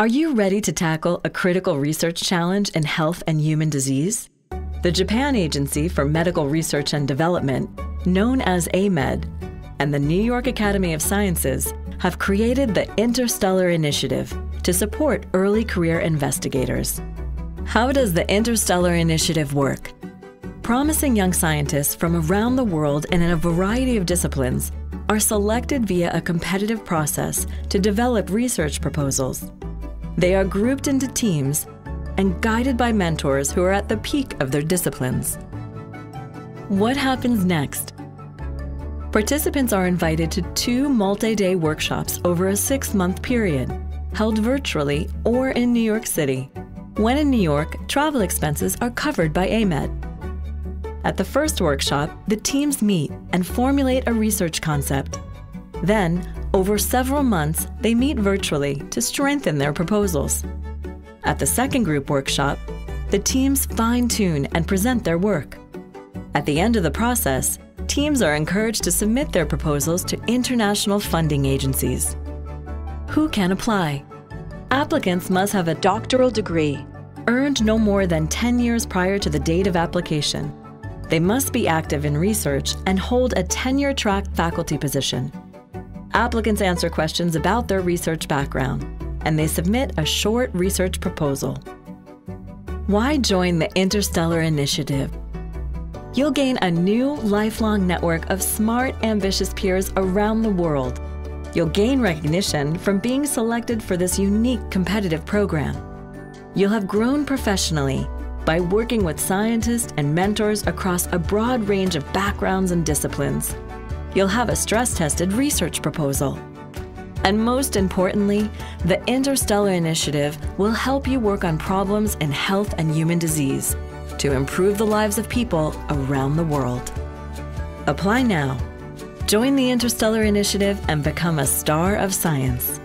Are you ready to tackle a critical research challenge in health and human disease? The Japan Agency for Medical Research and Development, known as AMED, and the New York Academy of Sciences have created the Interstellar Initiative to support early career investigators. How does the Interstellar Initiative work? Promising young scientists from around the world and in a variety of disciplines are selected via a competitive process to develop research proposals. They are grouped into teams and guided by mentors who are at the peak of their disciplines. What happens next? Participants are invited to 2 multi-day workshops over a 6-month period, held virtually or in New York City. When in New York, travel expenses are covered by AMED. At the first workshop, the teams meet and formulate a research concept. Then, over several months, they meet virtually to strengthen their proposals. At the second group workshop, the teams fine-tune and present their work. At the end of the process, teams are encouraged to submit their proposals to international funding agencies. Who can apply? Applicants must have a doctoral degree, earned no more than 10 years prior to the date of application. They must be active in research and hold a tenure-track faculty position. Applicants answer questions about their research background, and they submit a short research proposal. Why join the Interstellar Initiative? You'll gain a new, lifelong network of smart, ambitious peers around the world. You'll gain recognition from being selected for this unique competitive program. You'll have grown professionally by working with scientists and mentors across a broad range of backgrounds and disciplines. You'll have a stress-tested research proposal. And most importantly, the Interstellar Initiative will help you work on problems in health and human disease to improve the lives of people around the world. Apply now. Join the Interstellar Initiative and become a star of science.